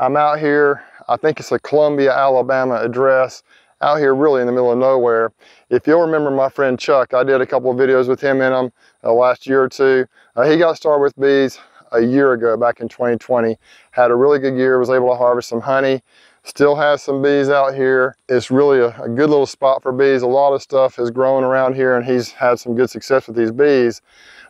I'm out here, I think it's a Columbia, Alabama address, out here really in the middle of nowhere. If you'll remember my friend Chuck, I did a couple of videos with him in them last year or two. He got started with bees a year ago, back in 2020. Had a really good year, was able to harvest some honey. Still has some bees out here. It's really a good little spot for bees. A lot of stuff has grown around here and he's had some good success with these bees.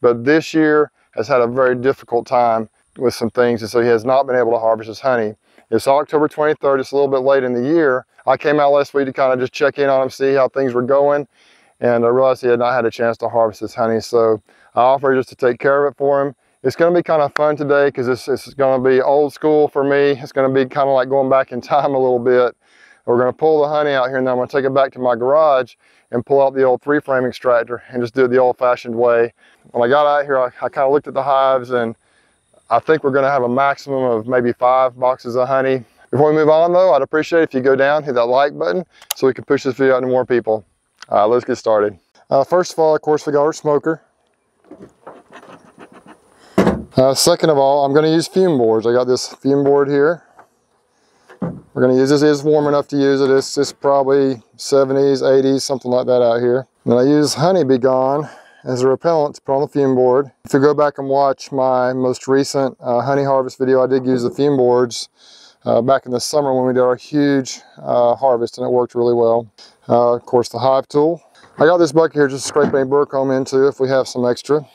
But this year has had a very difficult time with some things, and so he has not been able to harvest his honey. It's October 23rd, it's a little bit late in the year. I came out last week to kind of just check in on him, see how things were going, and I realized he had not had a chance to harvest his honey, so I offered just to take care of it for him. It's going to be kind of fun today because it's going to be old school for me. It's going to be kind of like going back in time a little bit. We're going to pull the honey out here and then I'm going to take it back to my garage and pull out the old 3-frame extractor and just do it the old-fashioned way. When I got out here, I kind of looked at the hives and I think we're going to have a maximum of maybe 5 boxes of honey. Before we move on though, I'd appreciate it if you go down, hit that like button so we can push this video out to more people. All right, let's get started. First of all, of course, we got our smoker. Second of all, I'm going to use fume boards. I got this fume board here. We're going to use this. It's warm enough to use it. It's probably 70s, 80s, something like that out here. And I use Honey B Gone as a repellent to put on the fume board. If you go back and watch my most recent honey harvest video, I did use the fume boards back in the summer when we did our huge harvest, and it worked really well. Of course, the hive tool. I got this bucket here just to scrape any burr comb into if we have some extra.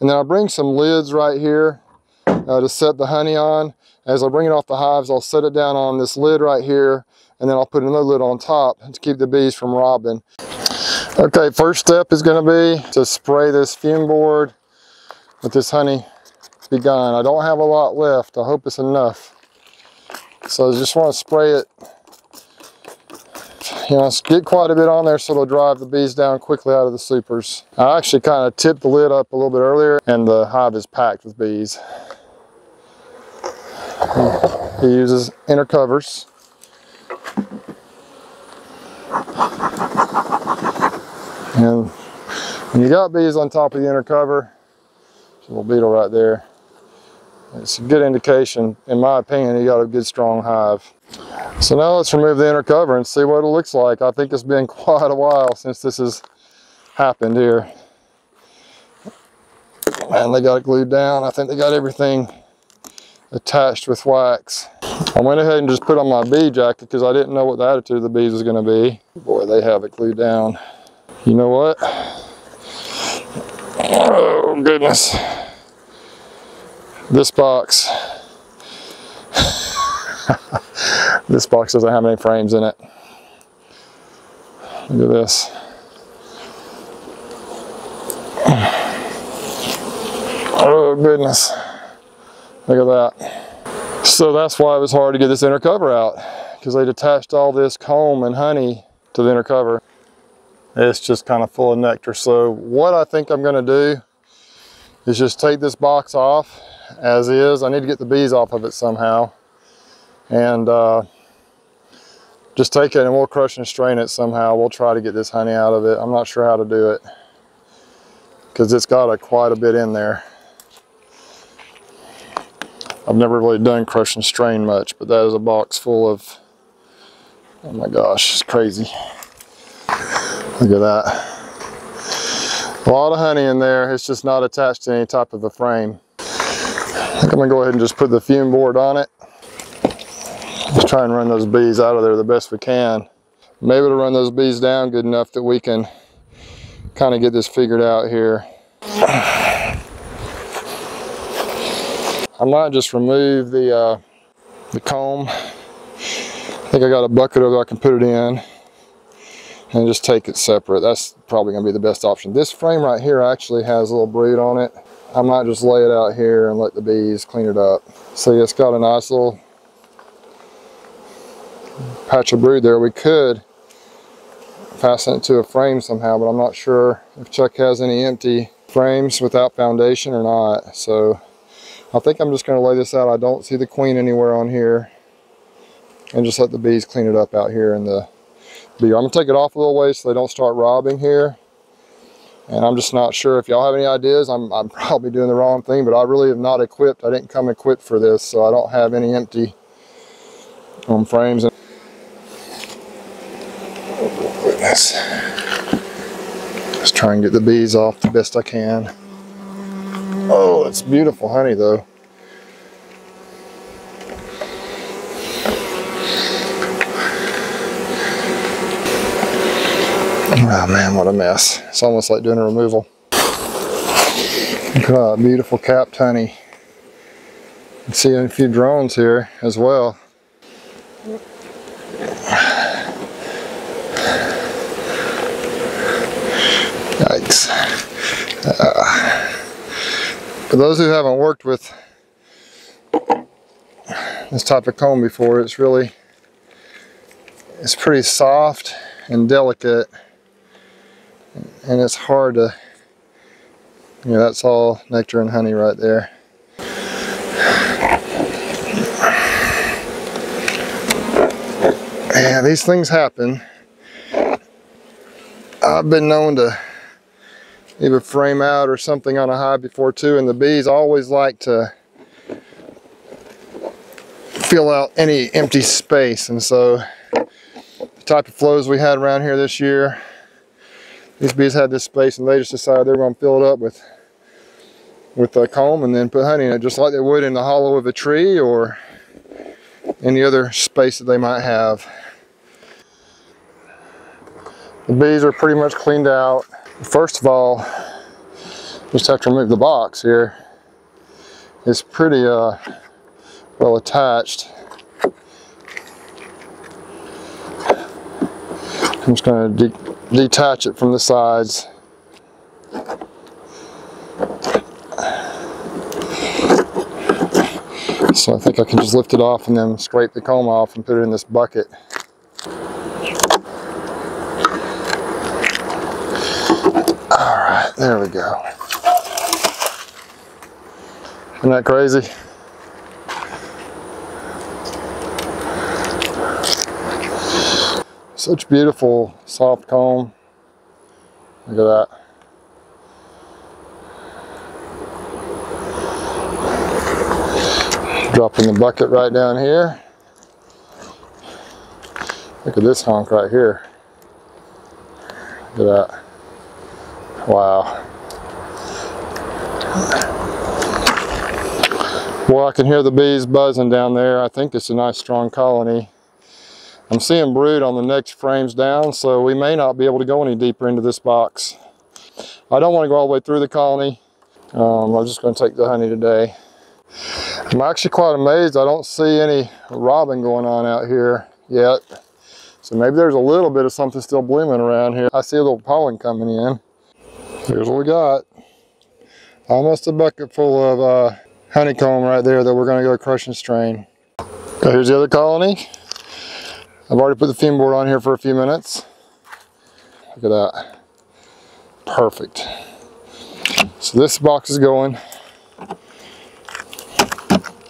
And then I bring some lids right here to set the honey on. As I bring it off the hives, I'll set it down on this lid right here, and then I'll put another lid on top to keep the bees from robbing. Okay, first step is going to be to spray this fume board with this Honey B Gone. I don't have a lot left. I hope it's enough. So I just want to spray it. You know, get quite a bit on there so it'll drive the bees down quickly out of the supers. I actually kind of tipped the lid up a little bit earlier and the hive is packed with bees. He uses inner covers. And when you got bees on top of the inner cover, there's a little beetle right there. It's a good indication, in my opinion, you got a good strong hive. So now let's remove the inner cover and see what it looks like. I think it's been quite a while since this has happened here. And they got it glued down. I think they got everything attached with wax. I went ahead and just put on my bee jacket because I didn't know what the attitude of the bees was going to be. Boy, they have it glued down. You know what? Oh, goodness. This box. This box doesn't have any frames in it. Look at this. Oh, goodness. Look at that. So that's why it was hard to get this inner cover out, because they detached all this comb and honey to the inner cover. It's just kind of full of nectar. So what I think I'm going to do is just take this box off as is. I need to get the bees off of it somehow. And just take it and we'll crush and strain it somehow. We'll try to get this honey out of it. I'm not sure how to do it because it's got quite a bit in there. I've never really done crush and strain much, but that is a box full of, oh my gosh, it's crazy. Look at that. A lot of honey in there. It's just not attached to any type of a frame. I think I'm gonna go ahead and just put the fume board on it. Just try and run those bees out of there the best we can. I'm able to run those bees down good enough that we can kind of get this figured out here. I might just remove the comb. I think I got a bucket over there I can put it in and just take it separate. That's probably gonna be the best option. This frame right here actually has a little brood on it. I might just lay it out here and let the bees clean it up. See, it's got a nice little patch of brood there. We could fasten it to a frame somehow, but I'm not sure if Chuck has any empty frames without foundation or not. So I think I'm just gonna lay this out. I don't see the queen anywhere on here and just let the bees clean it up out here in the I'm going to take it off a little ways so they don't start robbing here. And I'm just not sure if y'all have any ideas. I'm probably doing the wrong thing, but I really am not equipped. I didn't come equipped for this, so I don't have any empty on frames. Let's try and get the bees off the best I can. Oh, it's beautiful honey though. Oh man, what a mess. It's almost like doing a removal. God, beautiful capped honey. You can see a few drones here as well. Yikes. For those who haven't worked with this type of comb before, it's really, it's pretty soft and delicate, and it's hard to, you know, that's all nectar and honey right there. Yeah, these things happen. I've been known to either frame out or something on a hive before too, and the bees always like to fill out any empty space. And so the type of flows we had around here this year, these bees had this space and they just decided they were going to fill it up with a comb and then put honey in it, just like they would in the hollow of a tree or any other space that they might have. The bees are pretty much cleaned out. First of all, just have to remove the box here. It's pretty well attached. I'm just going to detach it from the sides. So I think I can just lift it off and then scrape the comb off and put it in this bucket. Alright, there we go. Isn't that crazy? Such beautiful soft comb. Look at that. Dropping the bucket right down here. Look at this honk right here. Look at that. Wow. Well, I can hear the bees buzzing down there. I think it's a nice strong colony. I'm seeing brood on the next frames down, so we may not be able to go any deeper into this box. I don't want to go all the way through the colony. I'm just going to take the honey today. I'm actually quite amazed I don't see any robin going on out here yet. So maybe there's a little bit of something still blooming around here. I see a little pollen coming in. Here's what we got. Almost a bucket full of honeycomb right there that we're going to go crush and strain. So here's the other colony. I've already put the fume board on here for a few minutes. Look at that. Perfect. So this box is going.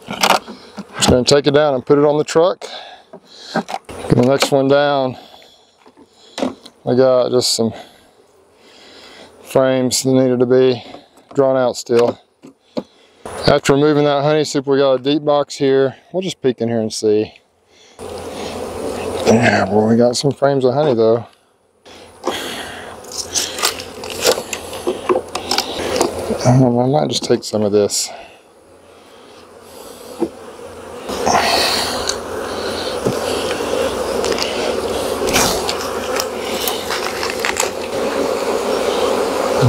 I'm going to take it down and put it on the truck. Get the next one down. I got just some frames that needed to be drawn out still. After removing that honey soup, we got a deep box here. We'll just peek in here and see. Yeah, boy, we got some frames of honey though. I might just take some of this.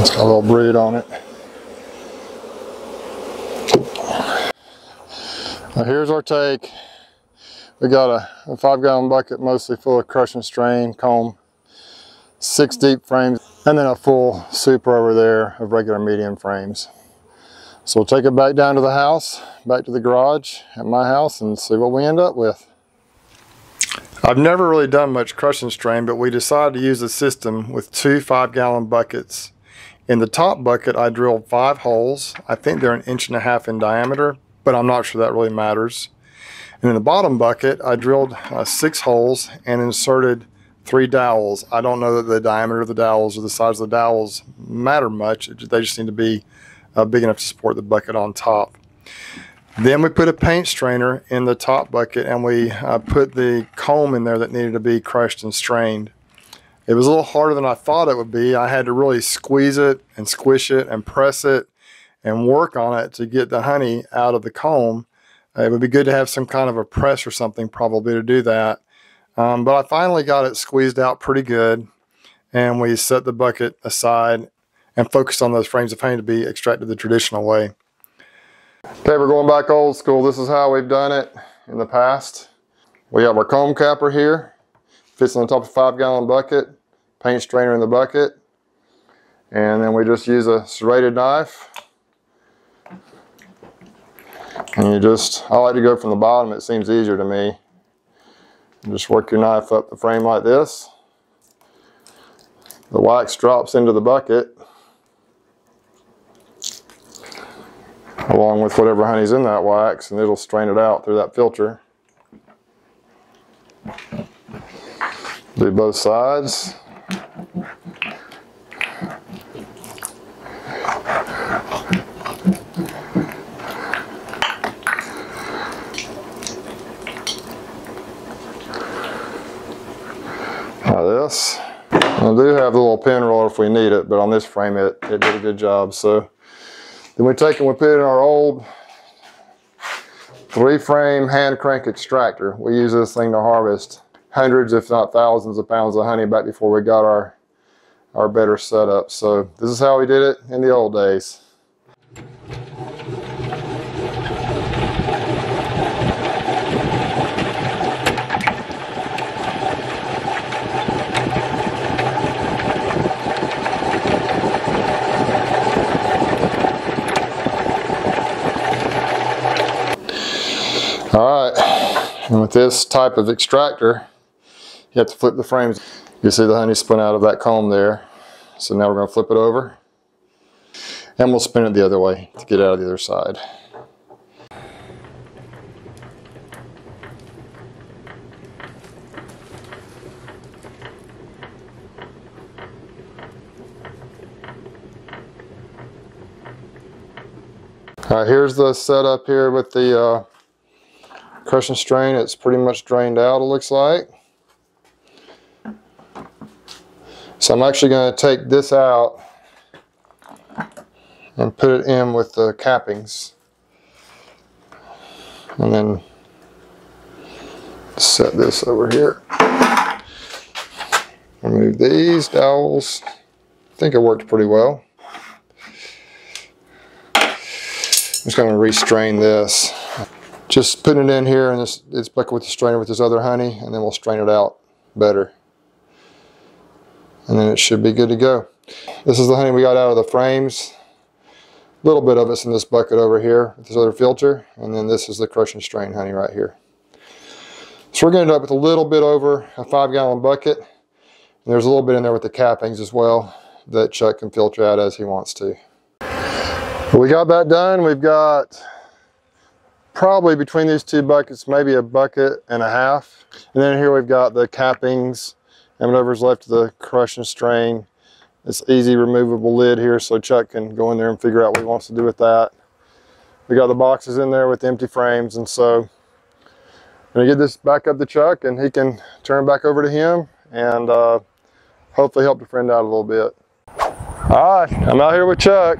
It's got a little brood on it. Now here's our take. We got a 5-gallon bucket mostly full of crush and strain, comb, 6 deep frames, and then a full super over there of regular medium frames. So we'll take it back down to the house, back to the garage at my house, and see what we end up with. I've never really done much crush and strain, but we decided to use a system with two 5-gallon buckets. In the top bucket, I drilled 5 holes. I think they're 1.5 inches in diameter, but I'm not sure that really matters. And in the bottom bucket, I drilled 6 holes and inserted 3 dowels. I don't know that the diameter of the dowels or the size of the dowels matter much. They just need to be big enough to support the bucket on top. Then we put a paint strainer in the top bucket, and we put the comb in there that needed to be crushed and strained. It was a little harder than I thought it would be. I had to really squeeze it and squish it and press it and work on it to get the honey out of the comb. It would be good to have some kind of a press or something probably to do that. But I finally got it squeezed out pretty good, and we set the bucket aside and focused on those frames of honey to be extracted the traditional way. Okay, we're going back old school. This is how we've done it in the past. We have our comb capper here. Fits on the top of a 5-gallon bucket, paint strainer in the bucket, and then we just use a serrated knife. And you just, I like to go from the bottom, it seems easier to me. Just work your knife up the frame like this. The wax drops into the bucket along with whatever honey's in that wax, and it'll strain it out through that filter. Do both sides. Like this. I do have the little pin roller if we need it, but on this frame it did a good job. So then we take and we put it in our old 3-frame hand crank extractor. We use this thing to harvest hundreds, if not thousands, of pounds of honey back before we got our better setup. So this is how we did it in the old days. All right, and with this type of extractor, you have to flip the frames. You see the honey spun out of that comb there. So now we're going to flip it over, and we'll spin it the other way to get out of the other side. All right, here's the setup here with the crush and strain. It's pretty much drained out, it looks like. So I'm actually going to take this out and put it in with the cappings, and then set this over here. Remove these dowels. I think it worked pretty well. I'm just going to restrain this. Just putting it in here and it's like with the strainer with this other honey, and then we'll strain it out better. And then it should be good to go. This is the honey we got out of the frames. A little bit of it's in this bucket over here with this other filter, and then this is the crush and strain honey right here. So we're gonna end up with a little bit over a 5-gallon bucket. And there's a little bit in there with the cappings as well that Chuck can filter out as he wants to. But we got that done. We've got probably between these two buckets, maybe a bucket and a half. And then here we've got the cappings and whatever's left of the crush and strain. It's easy removable lid here, so Chuck can go in there and figure out what he wants to do with that. We got the boxes in there with empty frames, and so I'm gonna give this back up to Chuck, and he can turn back over to him and hopefully help the friend out a little bit. All right, I'm out here with Chuck.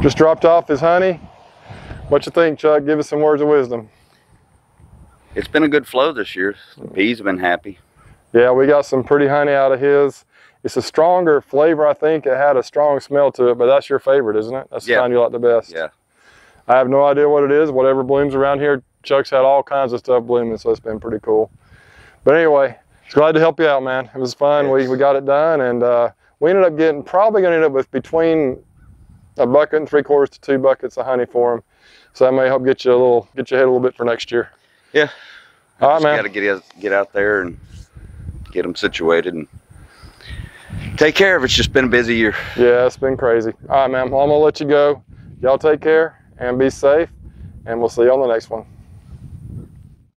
Just dropped off his honey. What you think, Chuck? Give us some words of wisdom. It's been a good flow this year. The bees have been happy. Yeah, we got some pretty honey out of his. It's a stronger flavor, I think. It had a strong smell to it, but that's your favorite, isn't it? That's the kind you like the best. Yeah. I have no idea what it is. Whatever blooms around here, Chuck's had all kinds of stuff blooming, so it's been pretty cool. But anyway, it's glad to help you out, man. It was fun. Yes. We got it done, and we ended up getting, probably going to end up with between a bucket and 3/4 to 2 buckets of honey for him. So that may help get you a little, get your head a little bit for next year. Yeah. All right, man. Got to get out there and get them situated and take care of it. It's just been a busy year. Yeah, it's been crazy. All right, man. Well, I'm going to let you go. Y'all take care and be safe, and we'll see you on the next one.